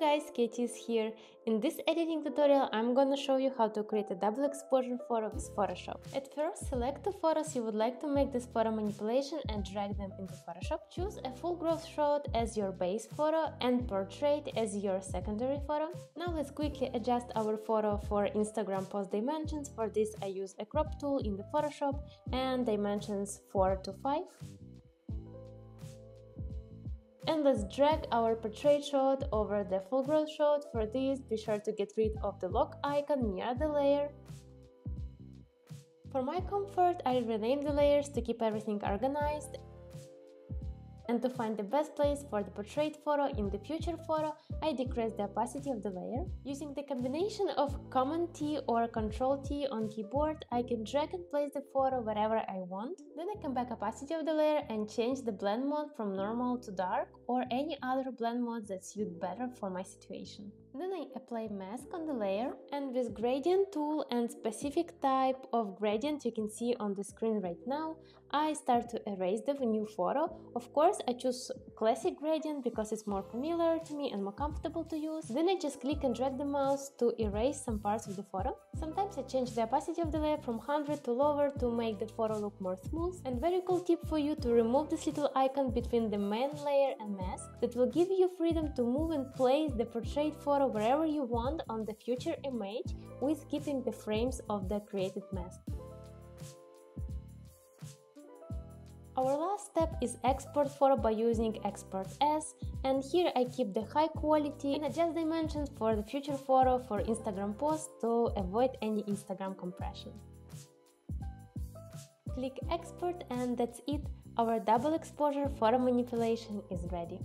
Hello guys, Katie is here. In this editing tutorial I'm gonna show you how to create a double exposure photo with Photoshop. At first, select the photos you would like to make this photo manipulation and drag them into Photoshop. Choose a full growth shot as your base photo and portrait as your secondary photo. Now let's quickly adjust our photo for Instagram post dimensions. For this I used a crop tool in the Photoshop and dimensions 4 to 5. And let's drag our portrait shot over the full growth shot. For this, be sure to get rid of the lock icon near the layer. For my comfort, I renamed the layers to keep everything organized. And to find the best place for the portrait photo in the future photo, I decrease the opacity of the layer. Using the combination of Command T or Control T on keyboard, I can drag and place the photo wherever I want. Then I come back opacity of the layer and change the blend mode from normal to dark or any other blend mode that suits better for my situation. Then I apply mask on the layer, and with gradient tool and specific type of gradient you can see on the screen right now, I start to erase the new photo. Of course, I choose classic gradient because it's more familiar to me and more comfortable to use. Then I just click and drag the mouse to erase some parts of the photo. Sometimes I change the opacity of the layer from 100 to lower to make the photo look more smooth. And very cool tip for you to remove this little icon between the main layer and mask. That will give you freedom to move and place the portrait photo wherever you want on the future image, with keeping the frames of the created mask. Our last step is export photo by using export as, and here I keep the high quality and adjust dimensions for the future photo for Instagram post to avoid any Instagram compression. Click export and that's it, our double exposure photo manipulation is ready.